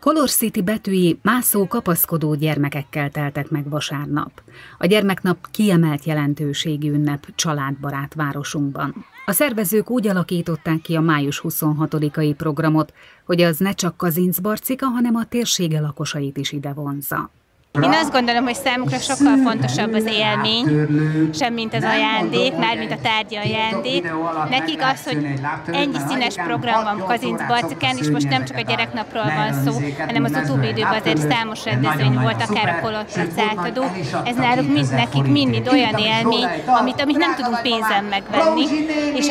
Kolorcity betűi mászó, kapaszkodó gyermekekkel teltek meg vasárnap. A gyermeknap kiemelt jelentőségű ünnep családbarát városunkban. A szervezők úgy alakították ki a május 26-ai programot, hogy az ne csak Kazincbarcika, hanem a térsége lakosait is ide vonzza. Én azt gondolom, hogy számukra sokkal fontosabb az élmény, semmint az ajándék, mármint a tárgyi ajándék. Nekik az, hogy ennyi színes program van Kazincbarcikán, és most nem csak a gyereknapról van szó, hanem az utóbbi időben azért számos rendezvény volt, akár a Kolorcity átadó. Ez náluk nekik mind olyan élmény, amit nem tudunk pénzen megvenni. És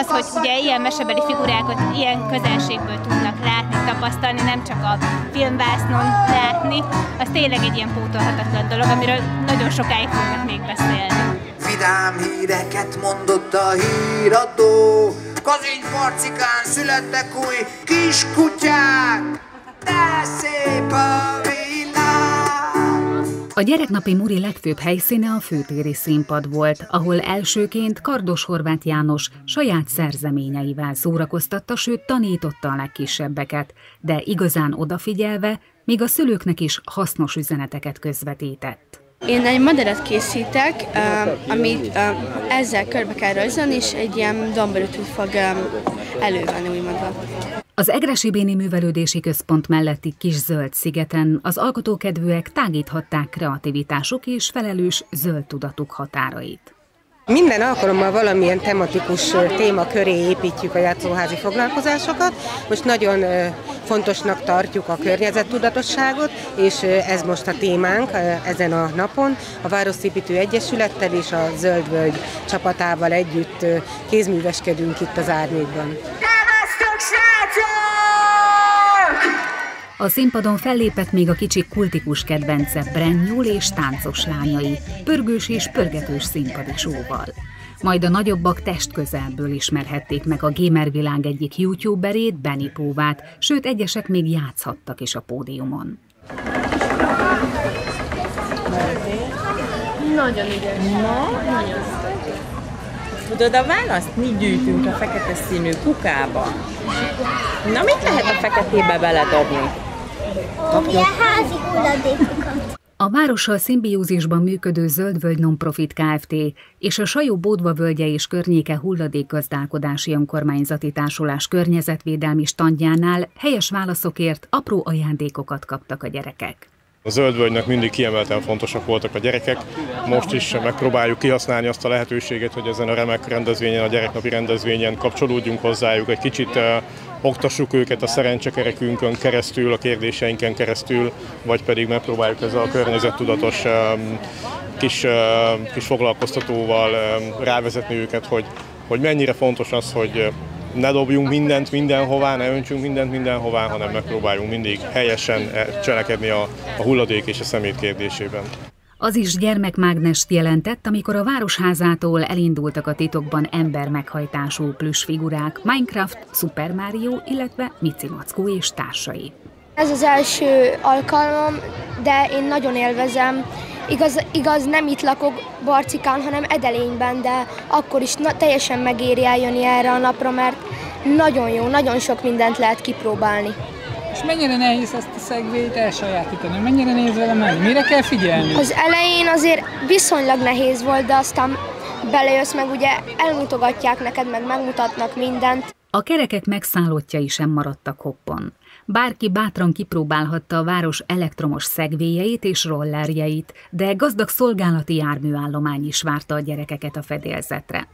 az, hogy ugye ilyen mesebeli figurákat ilyen közelségből tudnak látni, tapasztalni, nem csak a filmvásznon látni, az tényleg egy ilyen pótolhatatlan dolog, amiről nagyon sokáig fognak még beszélni. Vidám híreket mondott a híradó, Kazincbarcikán születtek új kiskutyák, de szép a világ! A gyereknapi muri legfőbb helyszíne a főtéri színpad volt, ahol elsőként Kardos Horváth János saját szerzeményeivel szórakoztatta, sőt tanította a legkisebbeket, de igazán odafigyelve, még a szülőknek is hasznos üzeneteket közvetített. Én egy madarat készítek, amit ezzel körbe kell rajzolni, és egy ilyen domborítőt fog elővenni, úgymondva. Az Egresi Béni Művelődési Központ melletti kis zöld szigeten az alkotókedvűek tágíthatták kreativitásuk és felelős zöld tudatuk határait. Minden alkalommal valamilyen tematikus téma köré építjük a játszóházi foglalkozásokat. Most nagyon fontosnak tartjuk a környezettudatosságot, és ez most a témánk ezen a napon. A Városépítő Egyesülettel és a Zöld Völgy csapatával együtt kézműveskedünk itt az árnyékban. A színpadon fellépett még a kicsik kultikus kedvence Brennyul és táncos lányai, pörgős és pörgetős színpadi showval. Majd a nagyobbak testközelből ismerhették meg a gamer világ egyik youtuberét, Benny Póvát, sőt egyesek még játszhattak is a pódiumon. Nagyon ügyes. Nagyon. Tudod a választ? Mi gyűjtünk a fekete színű kukába. Na, mit lehet a feketébe beledobni? Ilyen házi hulladékokat. A várossal szimbiózisban működő Zöld Völgy Nonprofit Kft. És a Sajó Bódva-völgye és környéke Hulladékgazdálkodási Önkormányzati Társulás környezetvédelmi standjánál helyes válaszokért apró ajándékokat kaptak a gyerekek. A Zöld Völgynek mindig kiemelten fontosak voltak a gyerekek, most is megpróbáljuk kihasználni azt a lehetőséget, hogy ezen a remek rendezvényen, a gyereknapi rendezvényen kapcsolódjunk hozzájuk, egy kicsit oktassuk őket a szerencsekerekünkön keresztül, a kérdéseinken keresztül, vagy pedig megpróbáljuk ezzel a környezettudatos kis foglalkoztatóval rávezetni őket, hogy mennyire fontos az, hogy ne dobjunk mindent mindenhová, ne öntsünk mindent mindenhová, hanem megpróbáljunk mindig helyesen cselekedni a hulladék és a szemét kérdésében. Az is gyermekmágnest jelentett, amikor a városházától elindultak a titokban embermeghajtású plüss figurák, Minecraft, Super Mario, illetve Mici Mackó és társai. Ez az első alkalmam, de én nagyon élvezem. Igaz, nem itt lakok Barcikán, hanem Edelényben, de akkor is teljesen megéri eljönni erre a napra, mert nagyon jó, nagyon sok mindent lehet kipróbálni. És mennyire nehéz ezt a szegvét elsajátítani? Mennyire nehéz vele menni? Mire kell figyelni? Az elején azért viszonylag nehéz volt, de aztán belejössz, meg ugye elmutogatják neked, meg megmutatnak mindent. A kerekek megszállottjai sem maradtak hoppon. Bárki bátran kipróbálhatta a város elektromos szegvéjeit és rollerjeit, de gazdag szolgálati járműállomány is várta a gyerekeket a fedélzetre.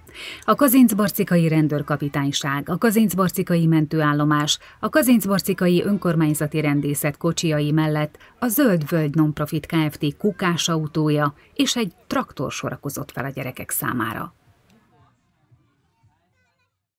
A Kazincbarcikai Rendőrkapitányság, a Kazincbarcikai Mentőállomás, a Kazincbarcikai Önkormányzati Rendészet kocsiai mellett a Zöld Völgy Nonprofit Kft. Kukás autója és egy traktor sorakozott fel a gyerekek számára.